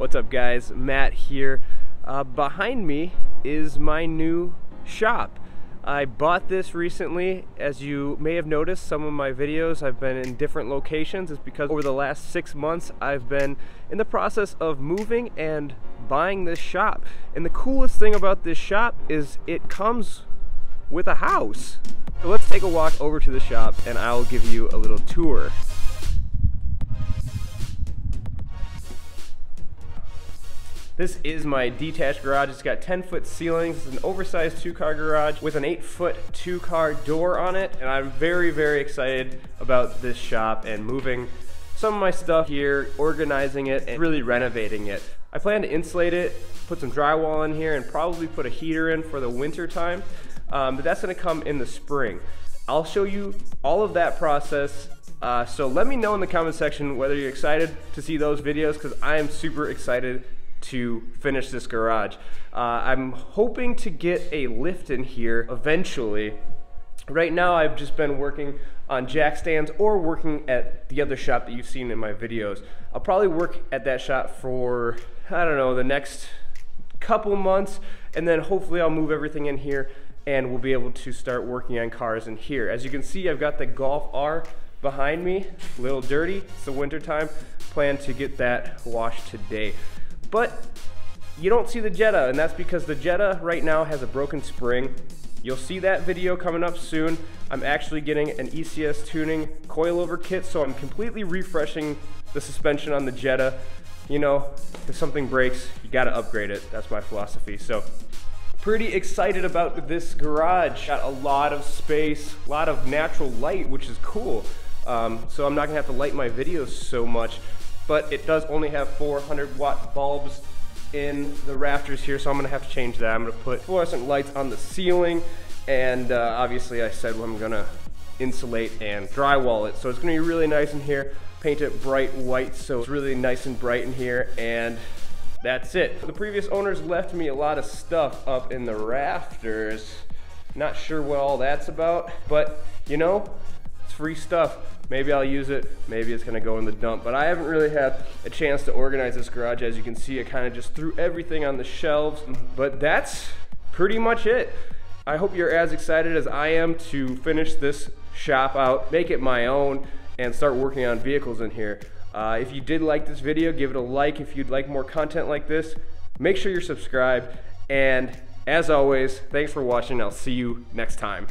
What's up guys, Matt here. Behind me is my new shop. I bought this recently. As you may have noticed, some of my videos I've been in different locations. It's because over the last 6 months I've been in the process of moving and buying this shop. And the coolest thing about this shop is it comes with a house. So let's take a walk over to the shop and I'll give you a little tour. This is my detached garage. It's got 10-foot ceilings. It's an oversized 2-car garage with an 8-foot 2-car door on it. And I'm very, very excited about this shop and moving some of my stuff here, organizing it, and really renovating it. I plan to insulate it, put some drywall in here, and probably put a heater in for the winter time. But that's gonna come in the spring. I'll show you all of that process. So let me know in the comment section whether you're excited to see those videos, because I am super excited to finish this garage. I'm hoping to get a lift in here eventually. Right now I've just been working on jack stands or working at the other shop that you've seen in my videos. I'll probably work at that shop for, I don't know, the next couple months, and then hopefully I'll move everything in here and we'll be able to start working on cars in here. As you can see, I've got the Golf R behind me, a little dirty, it's the winter time. Plan to get that washed today. But you don't see the Jetta, and that's because the Jetta right now has a broken spring. You'll see that video coming up soon. I'm actually getting an ECS tuning coilover kit, so I'm completely refreshing the suspension on the Jetta. You know, if something breaks, you gotta upgrade it. That's my philosophy. So pretty excited about this garage. Got a lot of space, a lot of natural light, which is cool. So I'm not gonna have to light my videos so much. But it does only have 400-watt bulbs in the rafters here, so I'm gonna have to change that. I'm gonna put fluorescent lights on the ceiling, and obviously I said I'm gonna insulate and drywall it. So it's gonna be really nice in here. Paint it bright white, so it's really nice and bright in here, and that's it. The previous owners left me a lot of stuff up in the rafters. Not sure what all that's about, but you know, it's free stuff. Maybe I'll use it, maybe it's gonna go in the dump, but I haven't really had a chance to organize this garage. As you can see, I kind of just threw everything on the shelves, but that's pretty much it. I hope you're as excited as I am to finish this shop out, make it my own, and start working on vehicles in here. If you did like this video, give it a like. If you'd like more content like this, make sure you're subscribed, and as always, thanks for watching. I'll see you next time.